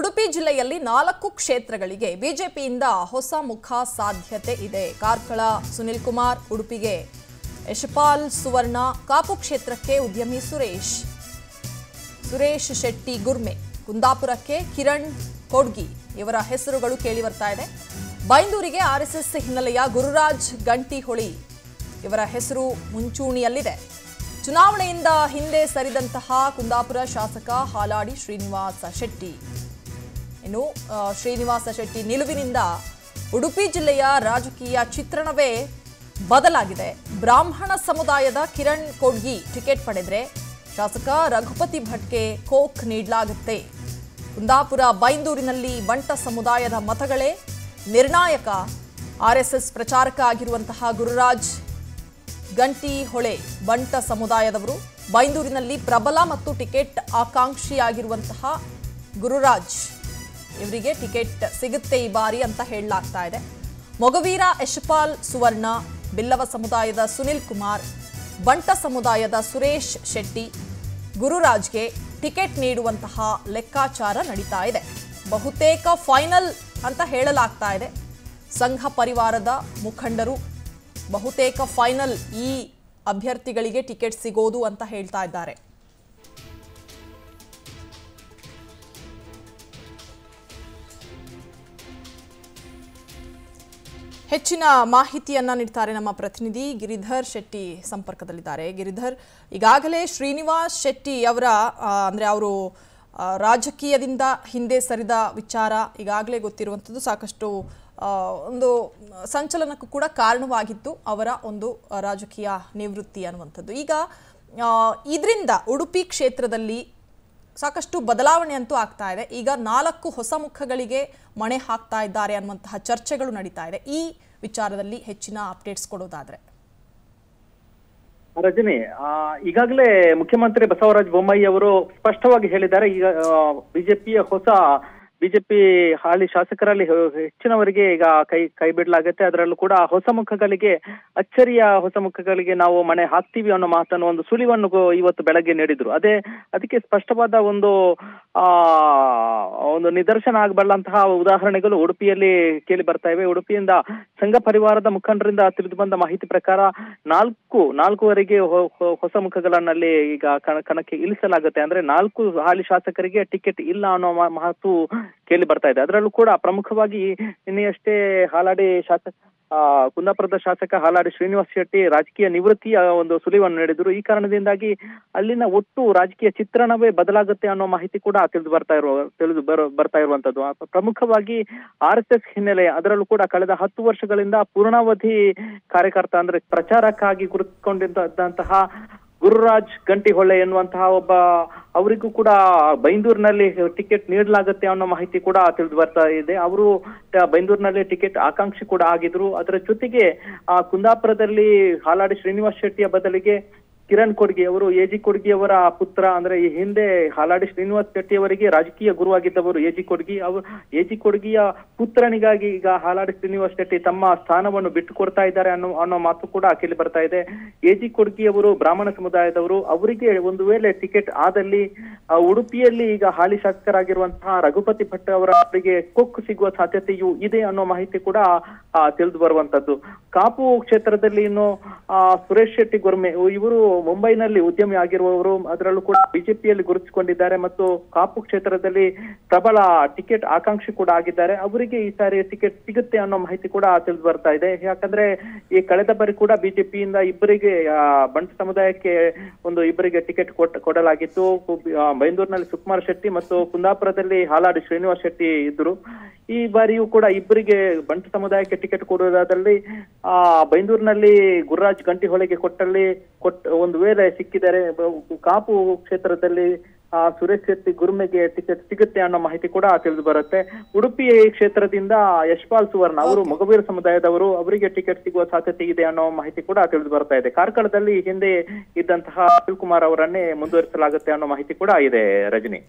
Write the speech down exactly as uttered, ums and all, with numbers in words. ಉಡುಪಿ ಜಿಲ್ಲೆಯಲ್ಲಿ ನಾಲ್ಕು ಕ್ಷೇತ್ರಗಳಿಗೆ ಬಿಜೆಪಿಯಿಂದ ಹೊಸ ಮುಖ ಸಾಧ್ಯತೆ ಇದೆ. ಕಾರ್ಕಳ ಸುನೀಲ್ ಕುಮಾರ್, ಉಡುಪಿಗೆ ಯಶಪಾಲ್ ಸವರ್ಣ, ಕಾಪು ಕ್ಷೇತ್ರಕ್ಕೆ ಉದ್ಯಮಿ ಸುರೇಶ್ ಸುರೇಶ್ ಶೆಟ್ಟಿ ಗುರ್ಮೆ, ಕುಂದಾಪುರಕ್ಕೆ ಕಿರಣ್ ಕೋಡ್ಗಿ ಇವರ ಹೆಸರುಗಳು ಕೇಳಿ ಬರ್ತಾ ಇದೆ. ಬೈಂದೂರಿಗೆ ಆರ್ಎಸ್ಎಸ್ ಹಿನ್ನೆಲೆಯ ಗುರುರಾಜ್ ಗಂಟಿಹೊಳಿ ಇವರ ಹೆಸರು ಮುಂಚೂಣಿಯಲ್ಲಿದೆ. ಚುನಾವಣೆಯಿಂದ ಹಿಂದೆ ಸರಿದಂತಹ ಕುಂದಾಪುರ ಶಾಸಕ ಹಾಲಾಡಿ ಶ್ರೀನಿವಾಸ ಶೆಟ್ಟಿ ಇನ್ನು ಶ್ರೀನಿವಾಸ ಶೆಟ್ಟಿ ನಿಲುವಿನಿಂದ ಉಡುಪಿ ಜಿಲ್ಲೆಯ ರಾಜಕೀಯ ಚಿತ್ರಣವೇ ಬದಲಾಗಿದೆ. ಬ್ರಾಹ್ಮಣ ಸಮುದಾಯದ ಕಿರಣ್ ಕೋಡ್ಗಿ ಟಿಕೆಟ್ ಪಡೆದರೆ ಶಾಸಕ ರಘುಪತಿ ಭಟ್ಗೆ ಕೋಕ್ ನೀಡಲಾಗುತ್ತೆ. ಕುಂದಾಪುರ ಬೈಂದೂರಿನಲ್ಲಿ ಬಂಟ ಸಮುದಾಯದ ಮತಗಳೇ ನಿರ್ಣಾಯಕ. ಆರ್ಎಸ್ಎಸ್ ಪ್ರಚಾರಕ ಆಗಿರುವಂತಹ ಗುರುರಾಜ್ ಗಂಟಿಹೊಳೆ ಬಂಟ ಸಮುದಾಯದವರು. ಬೈಂದೂರಿನಲ್ಲಿ ಪ್ರಬಲ ಮತ್ತು ಟಿಕೆಟ್ ಆಕಾಂಕ್ಷಿಯಾಗಿರುವಂತಹ ಗುರುರಾಜ್ ಇವರಿಗೆ ಟಿಕೆಟ್ ಸಿಗುತ್ತೆ ಈ ಬಾರಿ ಅಂತ ಹೇಳಲಾಗ್ತಾ ಇದೆ. ಮೊಗವೀರ ಯಶಪಾಲ್ ಸವರ್ಣ, ಬಿಲ್ಲವ ಸಮುದಾಯದ ಸುನೀಲ್ ಕುಮಾರ್, ಬಂಟ ಸಮುದಾಯದ ಸುರೇಶ್ ಶೆಟ್ಟಿ ಗುರುರಾಜ್ಗೆ ಟಿಕೆಟ್ ನೀಡುವಂತಹ ಲೆಕ್ಕಾಚಾರ ನಡೀತಾ ಇದೆ. ಬಹುತೇಕ ಫೈನಲ್ ಅಂತ ಹೇಳಲಾಗ್ತಾ ಇದೆ. ಸಂಘ ಪರಿವಾರದ ಮುಖಂಡರು ಬಹುತೇಕ ಫೈನಲ್ ಈ ಅಭ್ಯರ್ಥಿಗಳಿಗೆ ಟಿಕೆಟ್ ಸಿಗೋದು ಅಂತ ಹೇಳ್ತಾ ಇದ್ದಾರೆ. ಹೆಚ್ಚಿನ ಮಾಹಿತಿಯನ್ನ ನೀಡ್ತಾರೆ ನಮ್ಮ ಪ್ರತಿನಿಧಿ ಗಿರಿಧರ್ ಶೆಟ್ಟಿ ಸಂಪರ್ಕದಲ್ಲಿದ್ದಾರೆ. ಗಿರಿಧರ್, ಈಗಾಗಲೇ ಶ್ರೀನಿವಾಸ್ ಶೆಟ್ಟಿ ಅವರ ಅಂದ್ರೆ ಅವರು ರಾಜಕೀಯದಿಂದ ಹಿಂದೆ ಸರಿದ ವಿಚಾರ ಈಗಾಗಲೇ ಗೊತ್ತಿರುವಂಥದ್ದು ಸಾಕಷ್ಟು ಒಂದು ಸಂಚಲನಕ್ಕೂ ಕೂಡ ಕಾರಣವಾಗಿತ್ತು, ಅವರ ಒಂದು ರಾಜಕೀಯ ನಿವೃತ್ತಿ ಅನ್ನುವಂಥದ್ದು. ಈಗ ಇದರಿಂದ ಉಡುಪಿ ಕ್ಷೇತ್ರದಲ್ಲಿ ಸಾಕಷ್ಟು ಬದಲಾವಣೆ ಅಂತೂ ಆಗ್ತಾ ಇದೆ. ಈಗ ನಾಲ್ಕು ಹೊಸ ಮುಖಗಳಿಗೆ ಮಣೆ ಹಾಕ್ತಾ ಇದ್ದಾರೆ ಅನ್ನುವಂತಹ ಚರ್ಚೆಗಳು ನಡೀತಾ ಇದೆ. ಈ ವಿಚಾರದಲ್ಲಿ ಹೆಚ್ಚಿನ ಅಪ್ಡೇಟ್ಸ್ ಕೊಡೋದಾದ್ರೆ? ರಜನಿ, ಈಗಾಗಲೇ ಮುಖ್ಯಮಂತ್ರಿ ಬಸವರಾಜ್ ಬೊಮ್ಮಾಯಿ ಅವರು ಸ್ಪಷ್ಟವಾಗಿ ಹೇಳಿದ್ದಾರೆ. ಈಗ ಬಿಜೆಪಿಯ ಹೊಸ ಬಿಜೆಪಿ ಹಾಲಿ ಶಾಸಕರಲ್ಲಿ ಹೆಚ್ಚಿನವರಿಗೆ ಈಗ ಕೈ ಕೈ ಬಿಡಲಾಗುತ್ತೆ. ಅದರಲ್ಲೂ ಕೂಡ ಹೊಸ ಮುಖಗಳಿಗೆ, ಅಚ್ಚರಿಯ ಹೊಸ ಮುಖಗಳಿಗೆ ನಾವು ಮಣೆ ಹಾಕ್ತೀವಿ ಅನ್ನೋ ಮಾತನ್ನು, ಒಂದು ಸುಳಿವನ್ನು ಇವತ್ತು ಬೆಳಗ್ಗೆ ನೀಡಿದ್ರು. ಅದೇ ಅದಕ್ಕೆ ಸ್ಪಷ್ಟವಾದ ಒಂದು ಆ ಒಂದು ನಿದರ್ಶನ ಆಗಬಲ್ಲಂತಹ ಉದಾಹರಣೆಗಳು ಉಡುಪಿಯಲ್ಲಿ ಕೇಳಿ ಬರ್ತಾ ಇವೆ. ಉಡುಪಿಯಿಂದ ಸಂಘ ಪರಿವಾರದ ಮುಖಂಡರಿಂದ ತಿಳಿದು ಬಂದ ಮಾಹಿತಿ ಪ್ರಕಾರ ನಾಲ್ಕು ನಾಲ್ಕುವರೆಗೆ ಹೊಸ ಮುಖಗಳನ್ನಲ್ಲಿ ಈಗ ಕಣಕ್ಕೆ ಇಳಿಸಲಾಗುತ್ತೆ. ಅಂದ್ರೆ ನಾಲ್ಕು ಹಾಲಿ ಶಾಸಕರಿಗೆ ಟಿಕೆಟ್ ಇಲ್ಲ ಅನ್ನೋ ಮಾತು ಕೇಳಿ ಬರ್ತಾ ಇದೆ. ಅದರಲ್ಲೂ ಕೂಡ ಪ್ರಮುಖವಾಗಿ ನಿನ್ನೆಯಷ್ಟೇ ಹಾಲಾಡಿ ಶಾಸಕ ಆ ಕುಂದಾಪುರದ ಶಾಸಕ ಹಾಲಾಡಿ ಶ್ರೀನಿವಾಸ ಶೆಟ್ಟಿ ರಾಜಕೀಯ ನಿವೃತ್ತಿಯ ಒಂದು ಸುಳಿವನ್ನು ನೀಡಿದ್ರು. ಈ ಕಾರಣದಿಂದಾಗಿ ಅಲ್ಲಿನ ಒಟ್ಟು ರಾಜಕೀಯ ಚಿತ್ರಣವೇ ಬದಲಾಗುತ್ತೆ ಅನ್ನೋ ಮಾಹಿತಿ ಕೂಡ ತಿಳಿದು ಬರ್ತಾ ಇರುವ ತಿಳಿದು ಬರ್ತಾ ಇರುವಂತದ್ದು. ಪ್ರಮುಖವಾಗಿ ಆರ್ ಎಸ್ ಎಸ್ ಹಿನ್ನೆಲೆ, ಅದರಲ್ಲೂ ಕೂಡ ಕಳೆದ ಹತ್ತು ವರ್ಷಗಳಿಂದ ಪೂರ್ಣಾವಧಿ ಕಾರ್ಯಕರ್ತ ಅಂದ್ರೆ ಪ್ರಚಾರಕ್ಕಾಗಿ ಗುರುತಿಸಿಕೊಂಡಿದ್ದಂತಹ ಗುರುರಾಜ್ ಗಂಟಿಹೊಳೆ ಎನ್ನುವಂತಹ ಒಬ್ಬ ಅವರಿಗೂ ಕೂಡ ಬೈಂದೂರಿನಲ್ಲಿ ಟಿಕೆಟ್ ನೀಡಲಾಗುತ್ತೆ ಅನ್ನೋ ಮಾಹಿತಿ ಕೂಡ ತಿಳಿದು ಬರ್ತಾ ಇದೆ. ಅವರು ಬೈಂದೂರಿನಲ್ಲಿ ಟಿಕೆಟ್ ಆಕಾಂಕ್ಷಿ ಕೂಡ ಆಗಿದ್ರು. ಅದರ ಜೊತೆಗೆ ಆ ಕುಂದಾಪುರದಲ್ಲಿ ಹಾಲಾಡಿ ಶ್ರೀನಿವಾಸ ಶೆಟ್ಟಿಯ ಬದಲಿಗೆ ಕಿರಣ್ ಕೋಡ್ಗಿ ಅವರು, ಎ ಜಿ ಕೊಡ್ಗಿ ಅವರ ಪುತ್ರ, ಅಂದ್ರೆ ಈ ಹಿಂದೆ ಹಾಲಾಡಿ ಶ್ರೀನಿವಾಸ ಶೆಟ್ಟಿ ಅವರಿಗೆ ರಾಜಕೀಯ ಗುರುವಾಗಿದ್ದವರು ಎ ಜಿ ಕೊಡ್ಗಿ ಅವರು. ಎ ಜಿ ಕೊಡ್ಗಿಯ ಪುತ್ರನಿಗಾಗಿ ಈಗ ಹಾಲಾಡಿ ಶ್ರೀನಿವಾಸ ಶೆಟ್ಟಿ ತಮ್ಮ ಸ್ಥಾನವನ್ನು ಬಿಟ್ಟು ಕೊಡ್ತಾ ಇದ್ದಾರೆ ಅನ್ನೋ ಅನ್ನೋ ಮಾತು ಕೂಡ ಕೇಳಿ ಬರ್ತಾ ಇದೆ. ಎ ಜಿ ಕೊಡ್ಗಿ ಅವರು ಬ್ರಾಹ್ಮಣ ಸಮುದಾಯದವರು. ಅವರಿಗೆ ಒಂದು ವೇಳೆ ಟಿಕೆಟ್ ಆದಲ್ಲಿ ಉಡುಪಿಯಲ್ಲಿ ಈಗ ಹಾಲಿ ಶಾಸಕರಾಗಿರುವಂತಹ ರಘುಪತಿ ಭಟ್ ಅವರಿಗೆ ಕೊಕ್ಕು ಸಿಗುವ ಸಾಧ್ಯತೆಯೂ ಇದೆ ಅನ್ನೋ ಮಾಹಿತಿ ಕೂಡ ತಿಳಿದು ಬರುವಂತದ್ದು. ಕಾಪು ಕ್ಷೇತ್ರದಲ್ಲಿ ಇನ್ನು ಸುರೇಶ್ ಶೆಟ್ಟಿ ಗುರ್ಮೆ ಇವರು ಮುಂಬೈನಲ್ಲಿ ಉದ್ಯಮಿ ಆಗಿರುವವರು, ಅದರಲ್ಲೂ ಕೂಡ ಬಿಜೆಪಿಯಲ್ಲಿ ಗುರುತಿಸಿಕೊಂಡಿದ್ದಾರೆ ಮತ್ತು ಕಾಪು ಕ್ಷೇತ್ರದಲ್ಲಿ ಪ್ರಬಲ ಟಿಕೆಟ್ ಆಕಾಂಕ್ಷಿ ಕೂಡ ಆಗಿದ್ದಾರೆ. ಅವರಿಗೆ ಈ ಸಾರಿ ಟಿಕೆಟ್ ಸಿಗುತ್ತೆ ಅನ್ನೋ ಮಾಹಿತಿ ಕೂಡ ತಿಳಿದು ಬರ್ತಾ ಇದೆ. ಯಾಕಂದ್ರೆ ಈ ಕಳೆದ ಬಾರಿ ಕೂಡ ಬಿಜೆಪಿಯಿಂದ ಇಬ್ಬರಿಗೆ, ಬಂಟ ಸಮುದಾಯಕ್ಕೆ ಒಂದು ಇಬ್ಬರಿಗೆ ಟಿಕೆಟ್ ಕೊಡಲಾಗಿತ್ತು. ಬೈಂದೂರಿನಲ್ಲಿ ಶಿವಕುಮಾರ್ ಶೆಟ್ಟಿ ಮತ್ತು ಕುಂದಾಪುರದಲ್ಲಿ ಹಾಲಾಡಿ ಶ್ರೀನಿವಾಸ ಶೆಟ್ಟಿ ಇದ್ರು. ಈ ಬಾರಿಯೂ ಕೂಡ ಇಬ್ಬರಿಗೆ ಬಂಟ ಸಮುದಾಯಕ್ಕೆ ಟಿಕೆಟ್ ಕೊಡುವುದಾದಲ್ಲಿ ಆ ಬೈಂದೂರಿನಲ್ಲಿ ಗುರುರಾಜ್ ಗಂಟಿಹೊಳೆಗೆ ಕೊಟ್ಟಲ್ಲಿ ಕೊಟ್ಟ ಒಂದು ವೇಳೆ ಸಿಕ್ಕಿದರೆ, ಕಾಪು ಕ್ಷೇತ್ರದಲ್ಲಿ ಆ ಸುರೇಶ್ ಶೆಟ್ಟಿ ಗುರುಮೆಗೆ ಟಿಕೆಟ್ ಸಿಗುತ್ತೆ ಅನ್ನೋ ಮಾಹಿತಿ ಕೂಡ ತಿಳಿದು ಬರುತ್ತೆ. ಉಡುಪಿ ಕ್ಷೇತ್ರದಿಂದ ಯಶಪಾಲ್ ಸವರ್ಣ ಅವರು ಮೊಗವೀರ ಸಮುದಾಯದವರು, ಅವರಿಗೆ ಟಿಕೆಟ್ ಸಿಗುವ ಸಾಧ್ಯತೆ ಇದೆ ಅನ್ನೋ ಮಾಹಿತಿ ಕೂಡ ತಿಳಿದು ಬರ್ತಾ ಇದೆ. ಕಾರ್ಕಳದಲ್ಲಿ ಹಿಂದೆ ಇದ್ದಂತಹ ಶಿವಕುಮಾರ್ ಅವರನ್ನೇ ಮುಂದುವರಿಸಲಾಗುತ್ತೆ ಅನ್ನೋ ಮಾಹಿತಿ ಕೂಡ ಇದೆ ರಜನಿ.